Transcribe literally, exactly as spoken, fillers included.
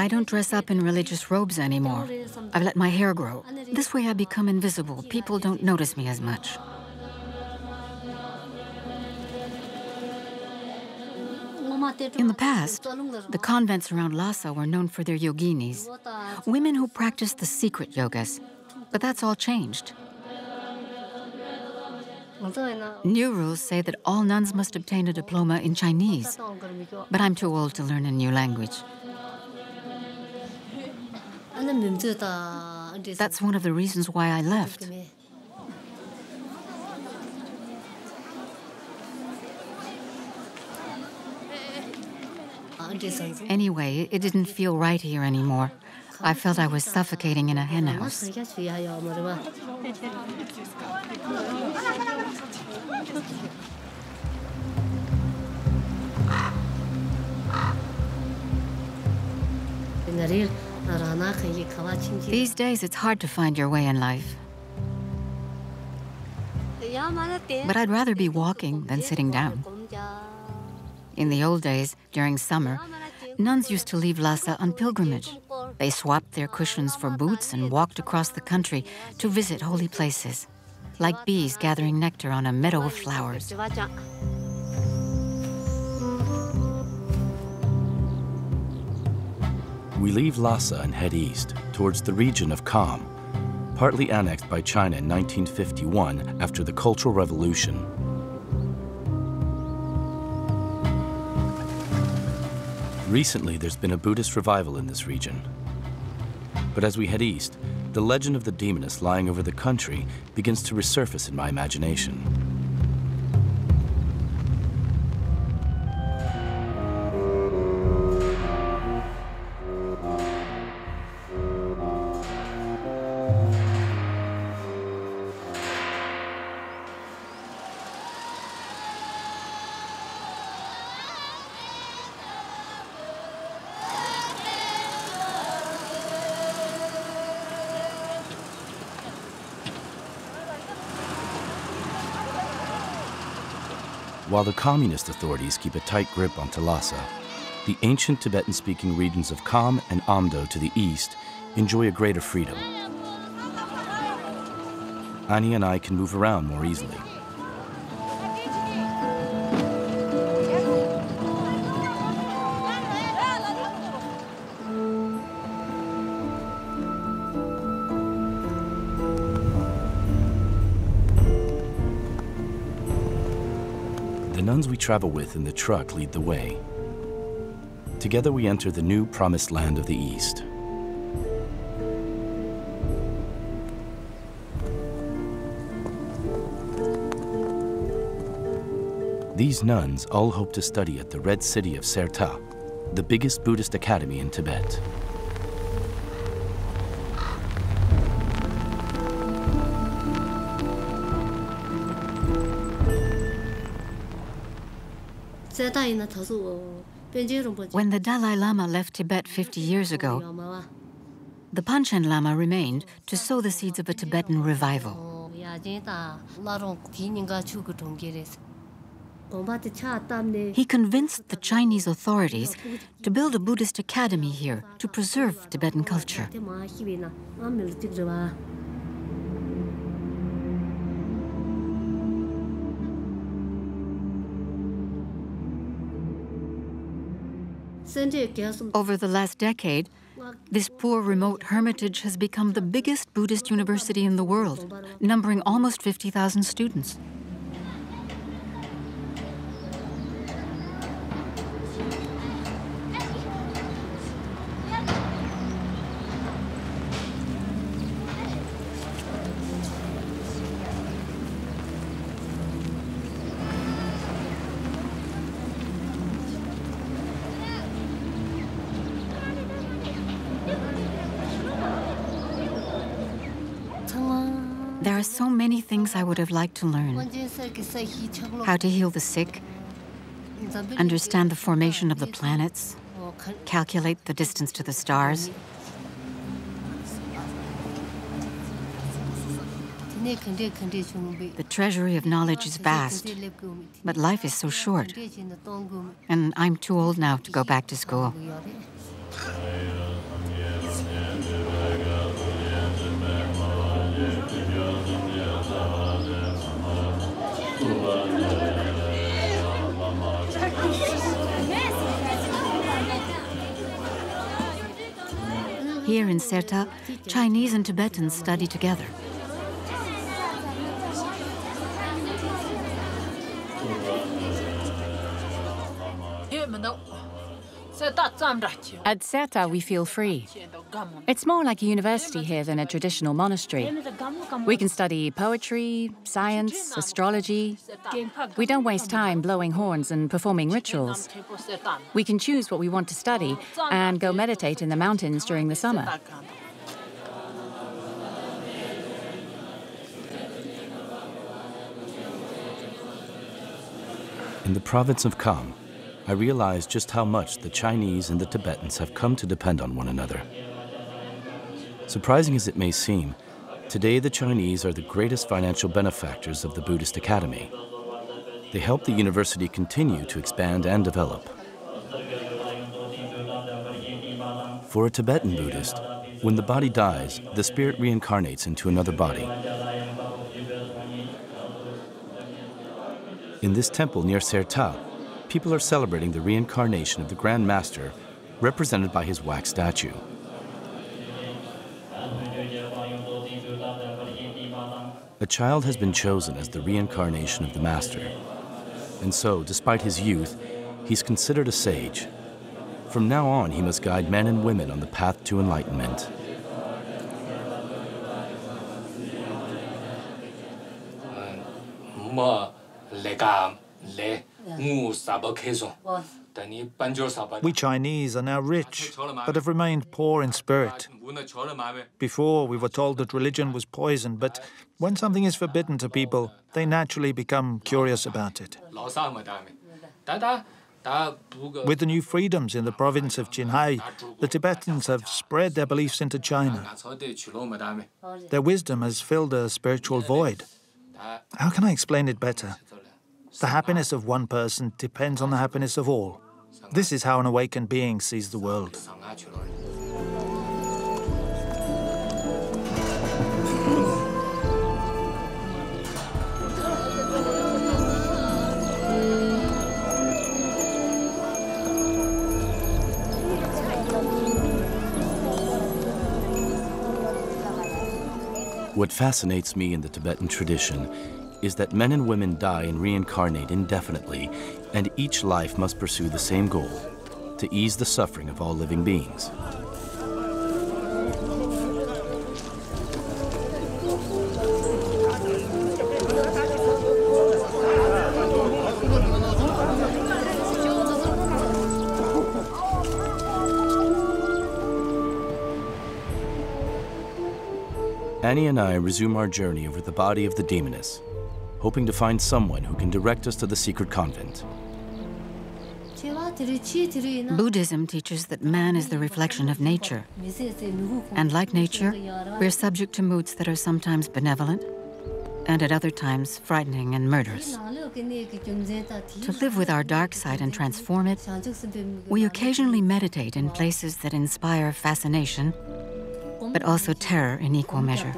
I don't dress up in religious robes anymore. I've let my hair grow. This way I become invisible. People don't notice me as much. In the past, the convents around Lhasa were known for their yoginis, women who practiced the secret yogas. But that's all changed. New rules say that all nuns must obtain a diploma in Chinese, but I'm too old to learn a new language. That's one of the reasons why I left. Anyway, it didn't feel right here anymore. I felt I was suffocating in a hen house. These days, it's hard to find your way in life. But I'd rather be walking than sitting down. In the old days, during summer, nuns used to leave Lhasa on pilgrimage. They swapped their cushions for boots and walked across the country to visit holy places, like bees gathering nectar on a meadow of flowers. We leave Lhasa and head east, towards the region of Kham, partly annexed by China in nineteen fifty-one after the Cultural Revolution. Recently, there's been a Buddhist revival in this region. But as we head east, the legend of the demoness lying over the country begins to resurface in my imagination. While the communist authorities keep a tight grip on Lhasa, the ancient Tibetan-speaking regions of Kham and Amdo to the east enjoy a greater freedom. Annie and I can move around more easily. The nuns we travel with in the truck lead the way. Together we enter the new promised land of the East. These nuns all hope to study at the Red City of Serta, the biggest Buddhist academy in Tibet. When the Dalai Lama left Tibet fifty years ago, the Panchen Lama remained to sow the seeds of a Tibetan revival. He convinced the Chinese authorities to build a Buddhist academy here to preserve Tibetan culture. Over the last decade, this poor remote hermitage has become the biggest Buddhist university in the world, numbering almost fifty thousand students. There are so many things I would have liked to learn. How to heal the sick, understand the formation of the planets, calculate the distance to the stars. The treasury of knowledge is vast, but life is so short. And I'm too old now to go back to school. Here in Serta, Chinese and Tibetans study together. At Serta, we feel free. It's more like a university here than a traditional monastery. We can study poetry, science, astrology. We don't waste time blowing horns and performing rituals. We can choose what we want to study and go meditate in the mountains during the summer. In the province of Kham, I realized just how much the Chinese and the Tibetans have come to depend on one another. Surprising as it may seem, today the Chinese are the greatest financial benefactors of the Buddhist Academy. They help the university continue to expand and develop. For a Tibetan Buddhist, when the body dies, the spirit reincarnates into another body. In this temple near Serta, people are celebrating the reincarnation of the Grand Master, represented by his wax statue. A child has been chosen as the reincarnation of the Master. And so, despite his youth, he's considered a sage. From now on, he must guide men and women on the path to enlightenment. We Chinese are now rich, but have remained poor in spirit. Before, we were told that religion was poison, but when something is forbidden to people, they naturally become curious about it. With the new freedoms in the province of Qinghai, the Tibetans have spread their beliefs into China. Their wisdom has filled a spiritual void. How can I explain it better? The happiness of one person depends on the happiness of all. This is how an awakened being sees the world. What fascinates me in the Tibetan tradition is that men and women die and reincarnate indefinitely, and each life must pursue the same goal, to ease the suffering of all living beings. Annie and I resume our journey over the body of the demoness, hoping to find someone who can direct us to the secret convent. Buddhism teaches that man is the reflection of nature. And like nature, we're subject to moods that are sometimes benevolent and at other times frightening and murderous. To live with our dark side and transform it, we occasionally meditate in places that inspire fascination, but also terror in equal measure.